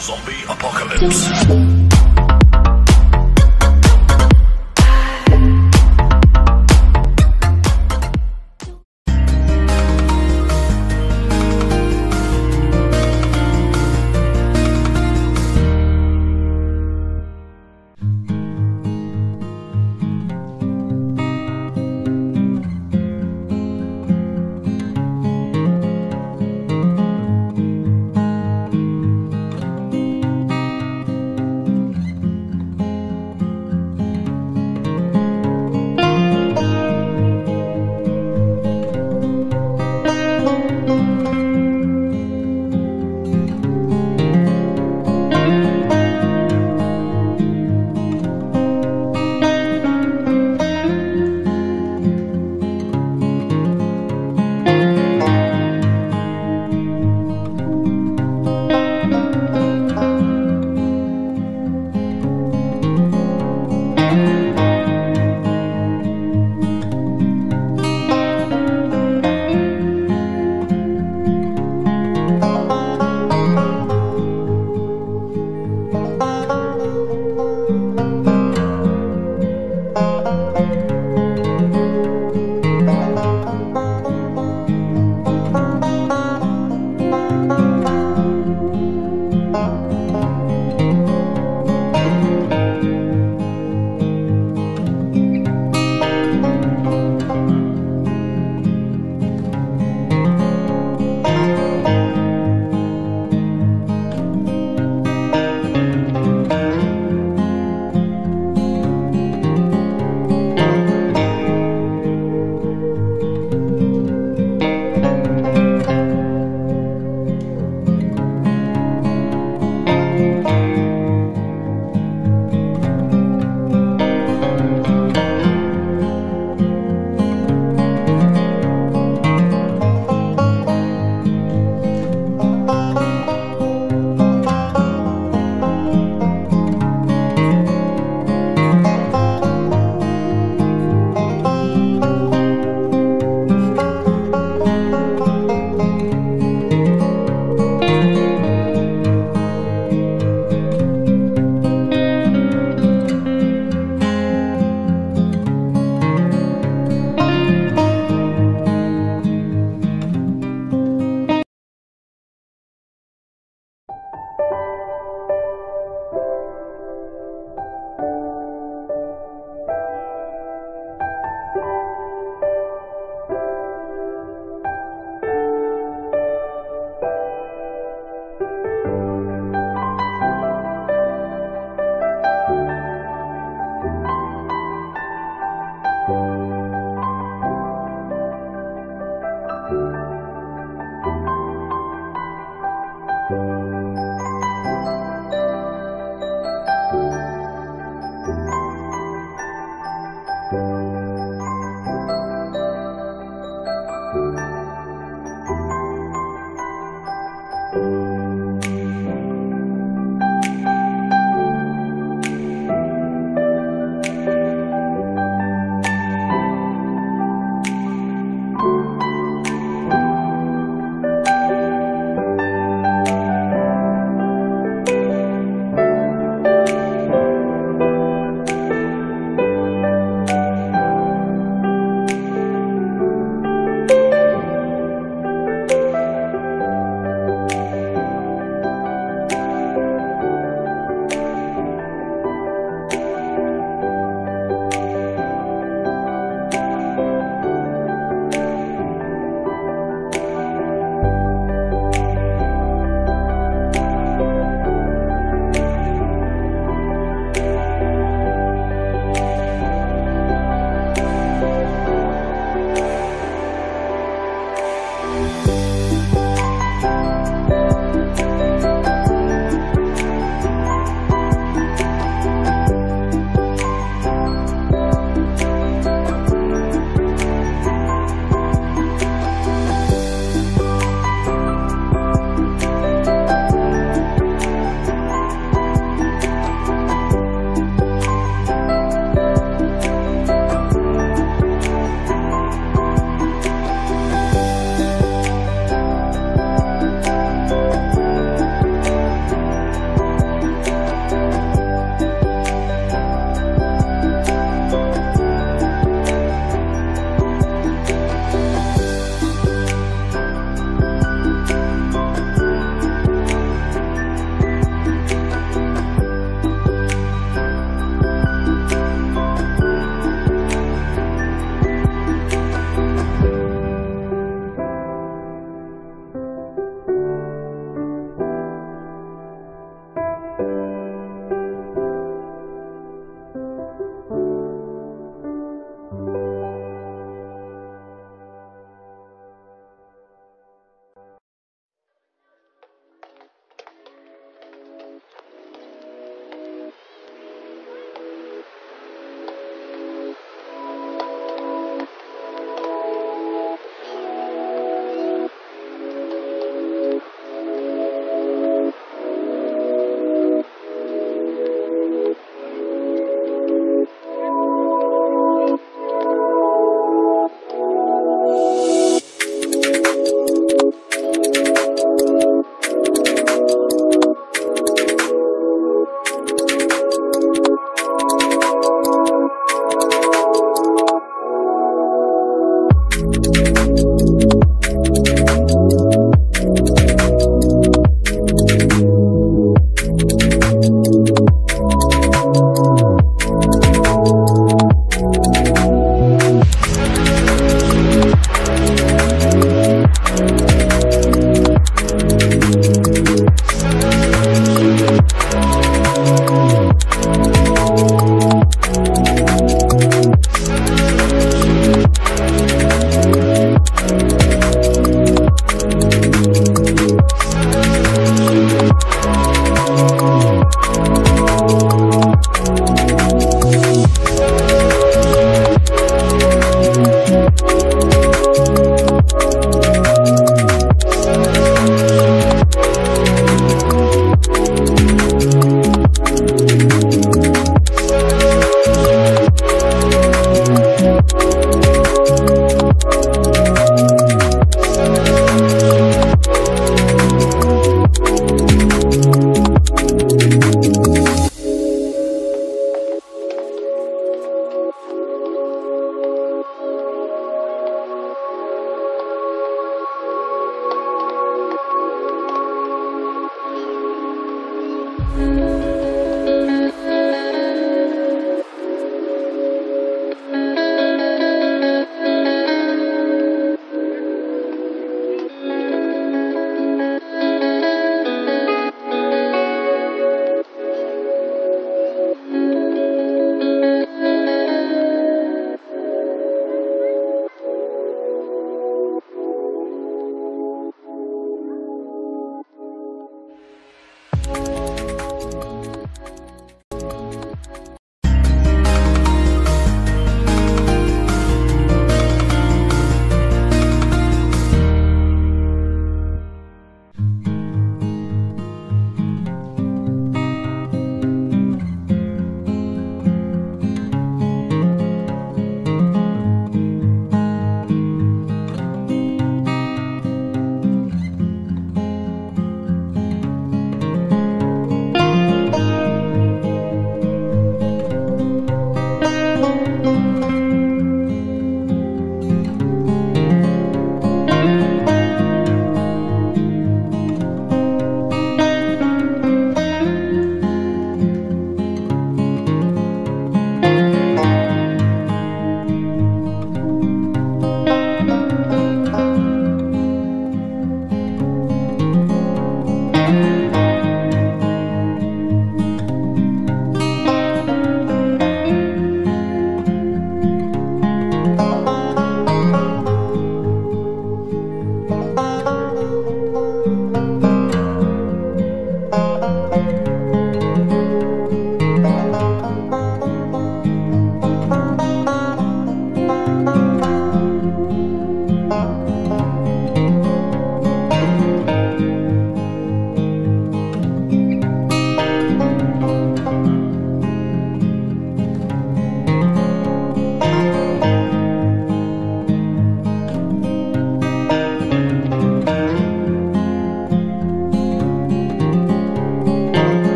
Zombie apocalypse.